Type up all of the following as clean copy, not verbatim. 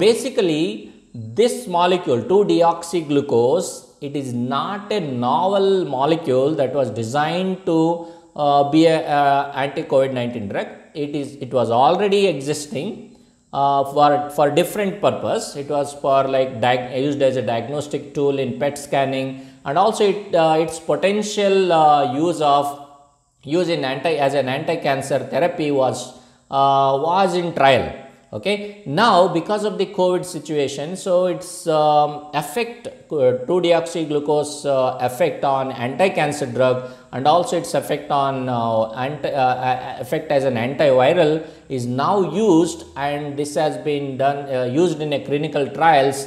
Basically, this molecule 2-deoxyglucose, it is not a novel molecule that was designed to be an anti-COVID-19 drug. It was already existing for different purpose. It was for like used as a diagnostic tool in PET scanning, and also its potential use in anti-cancer therapy was in trial. Okay, now because of the COVID situation, so its effect, 2-deoxyglucose effect on anti-cancer drug, and also its effect on effect as an antiviral is now used, and this has been done used in a clinical trials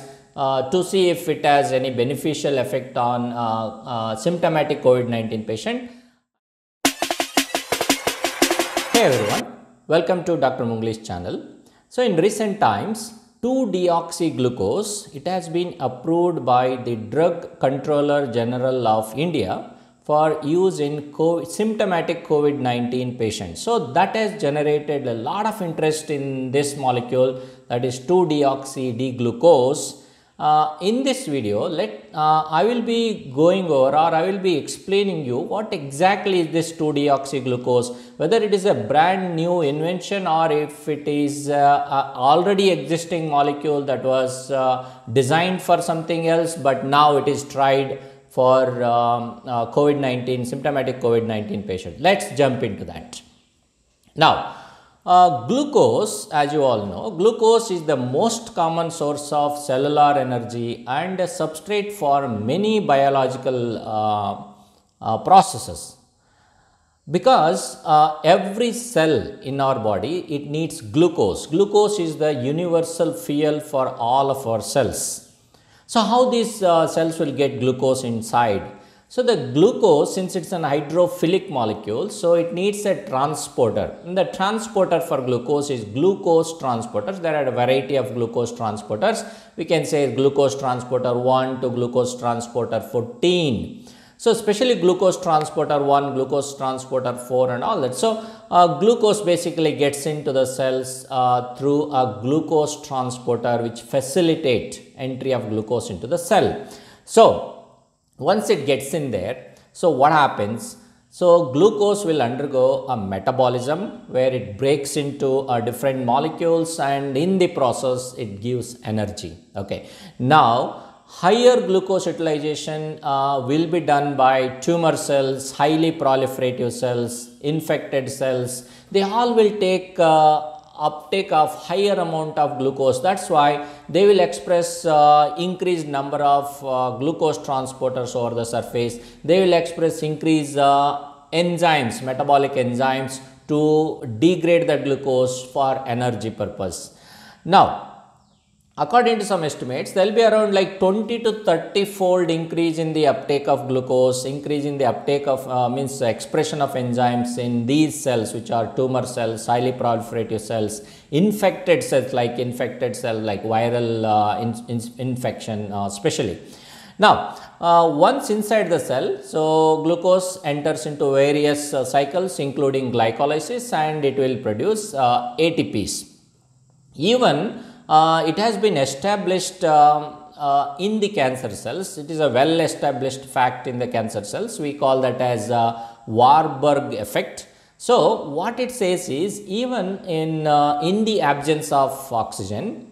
to see if it has any beneficial effect on symptomatic COVID-19 patient. Hey everyone, welcome to Dr. Mungli's channel. So, in recent times, 2-deoxyglucose, it has been approved by the Drug Controller General of India for use in symptomatic COVID-19 patients. So, that has generated a lot of interest in this molecule, that is 2-deoxy-d-glucose. In this video, I will be going over, or I will be explaining you what exactly is this 2-deoxyglucose, whether it is a brand new invention or if it is already existing molecule that was designed for something else, but now it is tried for COVID-19, symptomatic COVID-19 patient. Let's jump into that. Now, glucose, as you all know, glucose is the most common source of cellular energy and a substrate for many biological processes, because every cell in our body, it needs glucose. Glucose is the universal fuel for all of our cells. So, how these cells will get glucose inside? So, the glucose, since it is an hydrophilic molecule, so it needs a transporter, and the transporter for glucose is glucose transporters. There are a variety of glucose transporters. We can say glucose transporter 1 to glucose transporter 14. So, especially glucose transporter 1, glucose transporter 4 and all that. So, glucose basically gets into the cells through a glucose transporter, which facilitate entry of glucose into the cell. So, once it gets in there, so what happens? So, glucose will undergo a metabolism where it breaks into different molecules, and in the process it gives energy. Okay. Now, higher glucose utilization will be done by tumor cells, highly proliferative cells, infected cells. They all will take uptake of higher amount of glucose. That's why they will express increased number of glucose transporters over the surface. They will express increased enzymes, metabolic enzymes, to degrade the glucose for energy purpose. Now, according to some estimates, there will be around like 20 to 30 fold increase in the uptake of glucose, increase in the uptake of means expression of enzymes in these cells, which are tumor cells, highly proliferative cells, infected cells, like viral infection especially. Now, once inside the cell, so glucose enters into various cycles, including glycolysis, and it will produce ATPs. Even it has been established in the cancer cells. It is a well established fact in the cancer cells. We call that as Warburg effect. So, what it says is, even in the absence of oxygen,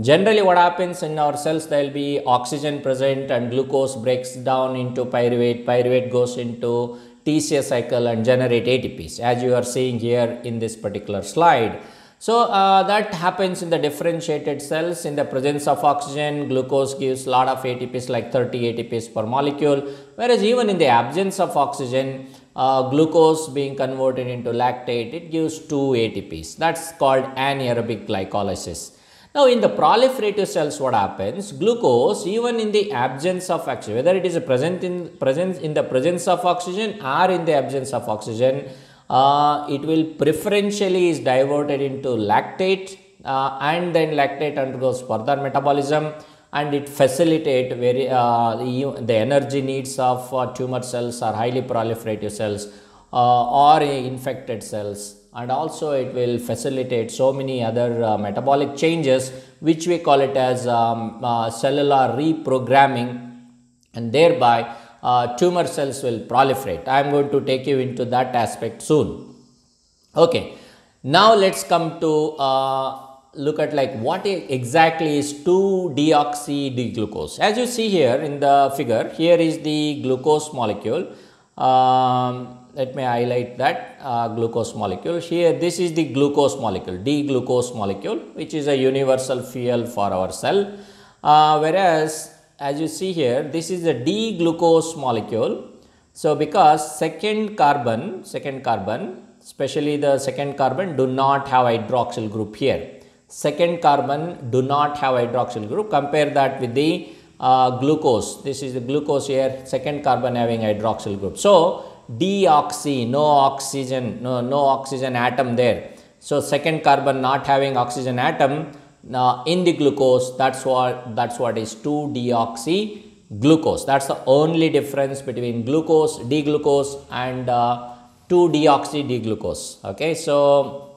generally what happens in our cells, there will be oxygen present and glucose breaks down into pyruvate. Pyruvate goes into TCA cycle and generate ATPs, as you are seeing here in this particular slide. So, that happens in the differentiated cells. In the presence of oxygen, glucose gives lot of ATPs, like 30 ATPs per molecule, whereas even in the absence of oxygen, glucose being converted into lactate, it gives 2 ATPs. That's called anaerobic glycolysis. Now, in the proliferative cells, what happens? Glucose, even in the absence of oxygen, whether it is present in the presence of oxygen or in the absence of oxygen, it will preferentially is diverted into lactate, and then lactate undergoes further metabolism, and it facilitates the energy needs of tumor cells or highly proliferative cells or infected cells and also it will facilitate so many other metabolic changes, which we call it as cellular reprogramming, and thereby tumor cells will proliferate. I am going to take you into that aspect soon. Okay, now let's come to look at like what exactly is 2-deoxy-d-glucose. As you see here in the figure, here is the glucose molecule. Let me highlight that glucose molecule. Here this is the glucose molecule, d-glucose molecule, which is a universal fuel for our cell. Whereas as you see here, this is the d-glucose molecule. So because second carbon, especially the second carbon do not have hydroxyl group here. Second carbon do not have hydroxyl group. Compare that with the glucose. This is the glucose here, second carbon having hydroxyl group. So deoxy, no oxygen atom there. So second carbon not having oxygen atom in the glucose. That's what is 2-deoxy-glucose. That's the only difference between glucose, d-glucose, and 2-deoxy-d-glucose. Okay, so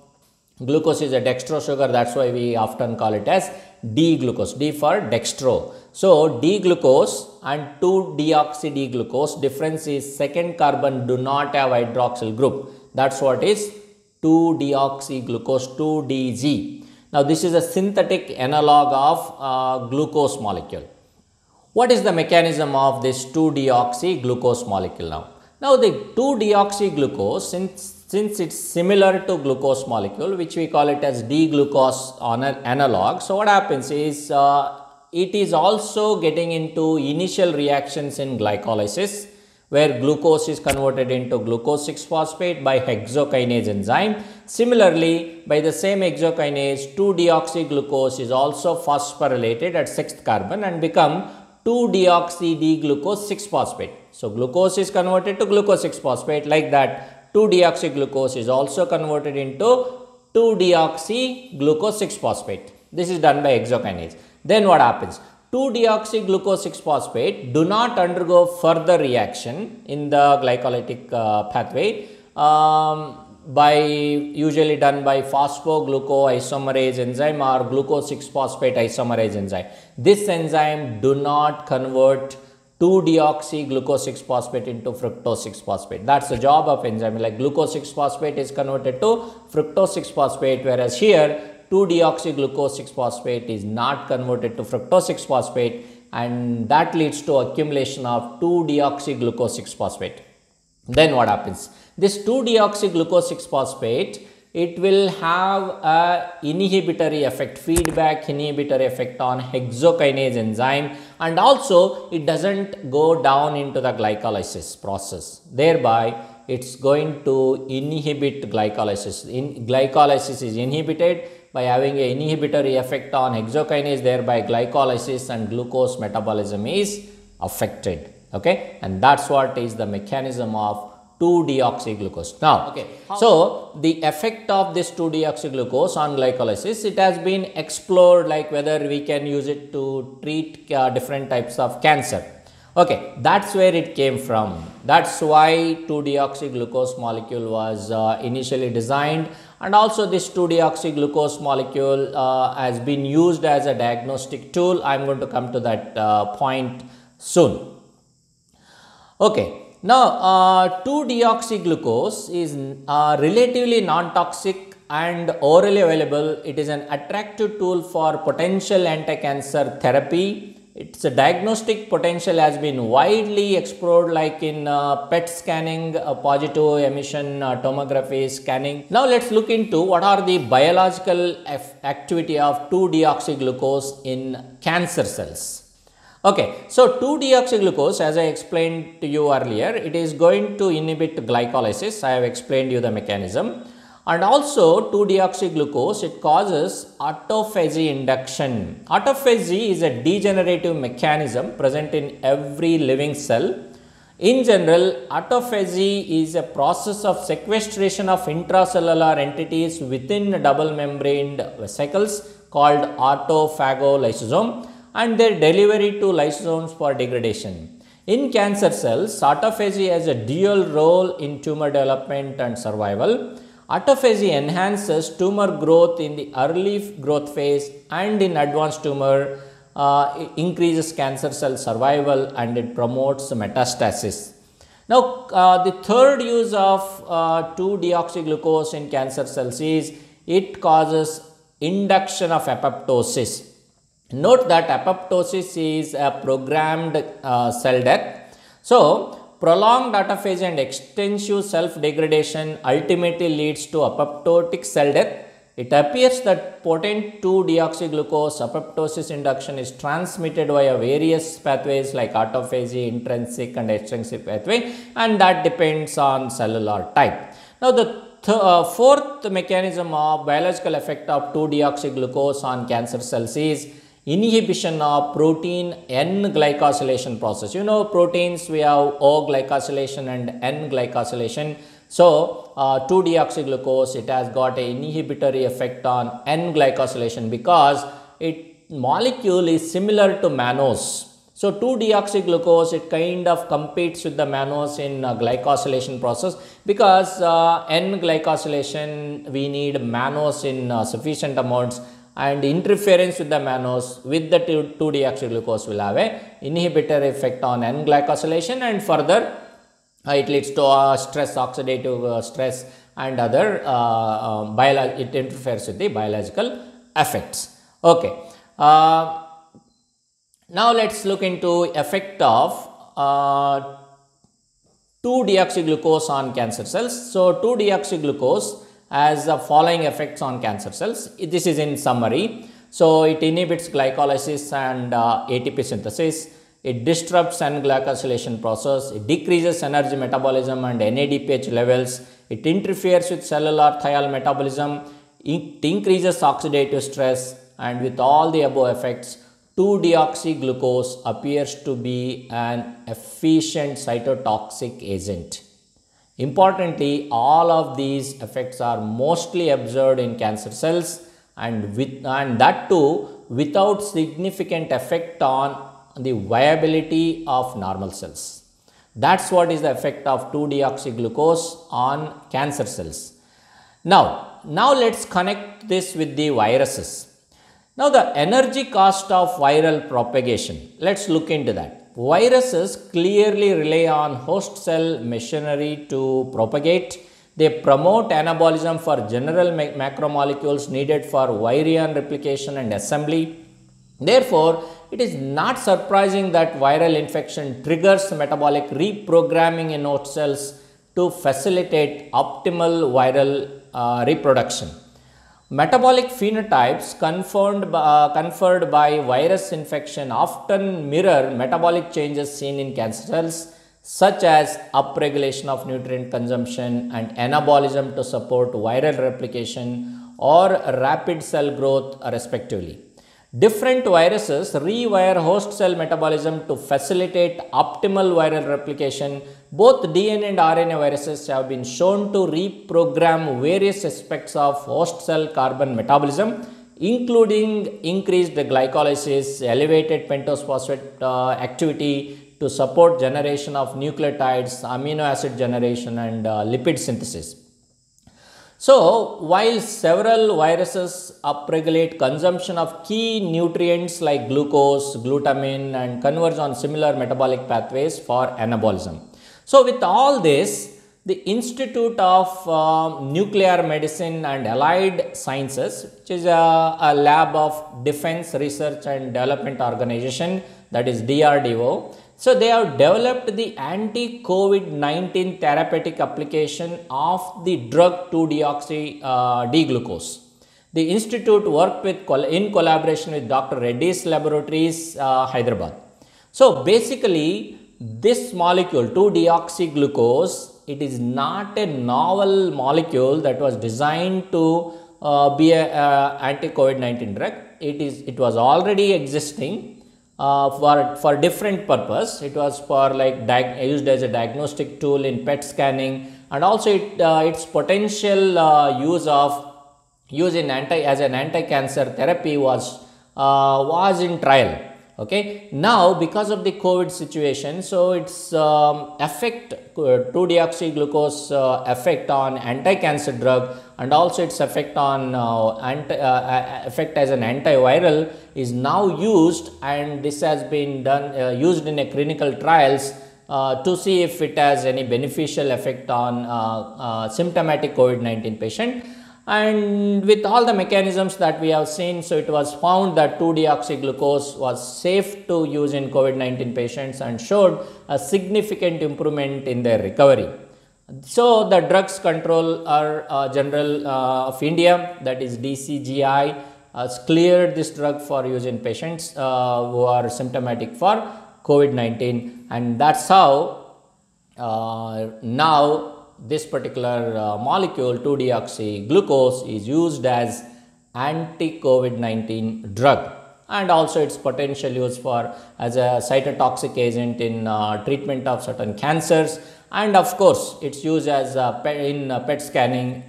glucose is a dextro sugar, that's why we often call it as d-glucose, d for dextro. So d-glucose and 2-deoxy-d-glucose difference is second carbon do not have hydroxyl group. That's what is 2-deoxy-glucose, 2DG. Now this is a synthetic analog of glucose molecule. What is the mechanism of this 2-deoxy-glucose molecule now? Now the 2-deoxy-glucose, since it's similar to glucose molecule, which we call it as d-glucose analog. So what happens is it is also getting into initial reactions in glycolysis, where glucose is converted into glucose 6-phosphate by hexokinase enzyme. Similarly, by the same hexokinase, 2-deoxy-glucose is also phosphorylated at 6th carbon and become 2-deoxy-d-glucose 6-phosphate. So glucose is converted to glucose 6-phosphate, like that 2-deoxyglucose is also converted into 2-deoxyglucose 6-phosphate. This is done by hexokinase. Then what happens? 2-deoxyglucose 6-phosphate do not undergo further reaction in the glycolytic pathway usually done by phosphoglucoisomerase enzyme or glucose 6-phosphate isomerase enzyme. This enzyme do not convert 2-deoxy-glucose 6-phosphate into fructose 6-phosphate. That's the job of enzyme. Like glucose 6-phosphate is converted to fructose 6-phosphate, whereas here 2-deoxy-glucose 6-phosphate is not converted to fructose 6-phosphate, and that leads to accumulation of 2-deoxy-glucose 6-phosphate. Then what happens? This 2-deoxy-glucose 6-phosphate, it will have a inhibitory effect, feedback inhibitory effect on hexokinase enzyme, and also it doesn't go down into the glycolysis process. Thereby, it's going to inhibit glycolysis. Glycolysis is inhibited by having an inhibitory effect on hexokinase, thereby glycolysis and glucose metabolism is affected. Okay, and that's what is the mechanism of 2-deoxyglucose. Now, okay, so the effect of this 2-deoxyglucose on glycolysis, it has been explored, like whether we can use it to treat different types of cancer. Okay, that's where it came from. That's why 2-deoxyglucose molecule was initially designed, and also this 2-deoxyglucose molecule has been used as a diagnostic tool. I'm going to come to that point soon. Okay. Now, 2-deoxyglucose is relatively non-toxic and orally available. It is an attractive tool for potential anti-cancer therapy. Its diagnostic potential has been widely explored, like in PET scanning, positive emission tomography scanning. Now, let's look into what are the biological activity of 2-deoxyglucose in cancer cells. Okay, so 2-deoxyglucose, as I explained to you earlier, it is going to inhibit glycolysis. I have explained you the mechanism, and also 2-deoxyglucose, it causes autophagy induction. Autophagy is a degenerative mechanism present in every living cell. In general, autophagy is a process of sequestration of intracellular entities within double-membraned vesicles called autophagolysosome, and their delivery to lysosomes for degradation. In cancer cells, autophagy has a dual role in tumor development and survival. Autophagy enhances tumor growth in the early growth phase, and in advanced tumor it increases cancer cell survival and it promotes metastasis. Now, the third use of 2-deoxyglucose in cancer cells is it causes induction of apoptosis. Note that apoptosis is a programmed cell death. So, prolonged autophagy and extensive self-degradation ultimately leads to apoptotic cell death. It appears that potent 2-deoxyglucose apoptosis induction is transmitted via various pathways like autophagy, intrinsic and extrinsic pathway, and that depends on cellular type. Now, the fourth mechanism of biological effect of 2-deoxyglucose on cancer cells is inhibition of protein N-glycosylation process. You know, proteins we have O-glycosylation and N-glycosylation. So, 2-deoxyglucose, it has got an inhibitory effect on N-glycosylation because it molecule is similar to mannose. So, 2-deoxyglucose, it kind of competes with the mannose in glycosylation process, because N-glycosylation, we need mannose in sufficient amounts, and interference with the mannose with the 2-deoxyglucose will have an inhibitory effect on N-glycosylation, and further it leads to stress, oxidative stress and other it interferes with the biological effects. Okay. Now, let us look into effect of 2-deoxyglucose on cancer cells. So, 2-deoxyglucose as the following effects on cancer cells. This is in summary. So, it inhibits glycolysis and ATP synthesis. It disrupts N-glycosylation process. It decreases energy metabolism and NADPH levels. It interferes with cellular thiol metabolism. It increases oxidative stress. And with all the above effects, 2-deoxyglucose appears to be an efficient cytotoxic agent. Importantly, all of these effects are mostly observed in cancer cells, and that too without significant effect on the viability of normal cells. That's what is the effect of 2-deoxyglucose on cancer cells. Now let's connect this with the viruses. Now, the energy cost of viral propagation. Let's look into that. Viruses clearly rely on host cell machinery to propagate. They promote anabolism for general macromolecules needed for virion replication and assembly. Therefore, it is not surprising that viral infection triggers metabolic reprogramming in host cells to facilitate optimal viral reproduction. Metabolic phenotypes conferred by virus infection often mirror metabolic changes seen in cancer cells, such as upregulation of nutrient consumption and anabolism to support viral replication or rapid cell growth, respectively. Different viruses rewire host cell metabolism to facilitate optimal viral replication. Both DNA and RNA viruses have been shown to reprogram various aspects of host cell carbon metabolism, including increased glycolysis, elevated pentose phosphate activity to support generation of nucleotides, amino acid generation and lipid synthesis. So, while several viruses upregulate consumption of key nutrients like glucose, glutamine and converge on similar metabolic pathways for anabolism. So, with all this, the Institute of Nuclear Medicine and Allied Sciences, which is a lab of Defense Research and Development Organization, that is DRDO. So, they have developed the anti-COVID-19 therapeutic application of the drug 2-deoxy-d-glucose. The institute worked in collaboration with Dr. Reddy's Laboratories, Hyderabad. So, basically, this molecule 2-deoxyglucose, it is not a novel molecule that was designed to be an anti-COVID-19 drug. It was already existing. For different purpose. It was for used as a diagnostic tool in PET scanning, and also its potential use as an anti-cancer therapy was in trial. Okay, now because of the COVID situation, so its effect, 2-deoxyglucose effect on anti-cancer drug and also its effect on effect as an antiviral is now used, and this has been done used in a clinical trials to see if it has any beneficial effect on symptomatic COVID-19 patient. And with all the mechanisms that we have seen, so it was found that 2-deoxyglucose was safe to use in COVID-19 patients and showed a significant improvement in their recovery. So, the Drugs Controller General of India, that is DCGI, has cleared this drug for use in patients who are symptomatic for COVID-19, and that's how now this particular molecule 2-deoxyglucose is used as anti-COVID-19 drug, and also its potential use for as a cytotoxic agent in treatment of certain cancers, and of course it's used as in PET scanning.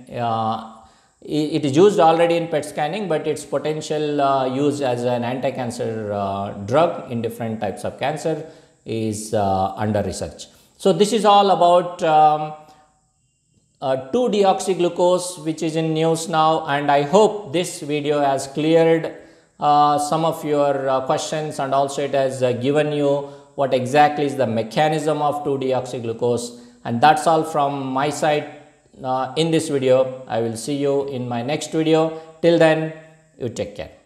It is used already in PET scanning, but its potential use as an anti-cancer drug in different types of cancer is under research. So this is all about 2-deoxyglucose, which is in news now, and I hope this video has cleared some of your questions, and also it has given you what exactly is the mechanism of 2-deoxyglucose. And that's all from my side in this video. I will see you in my next video. Till then, you take care.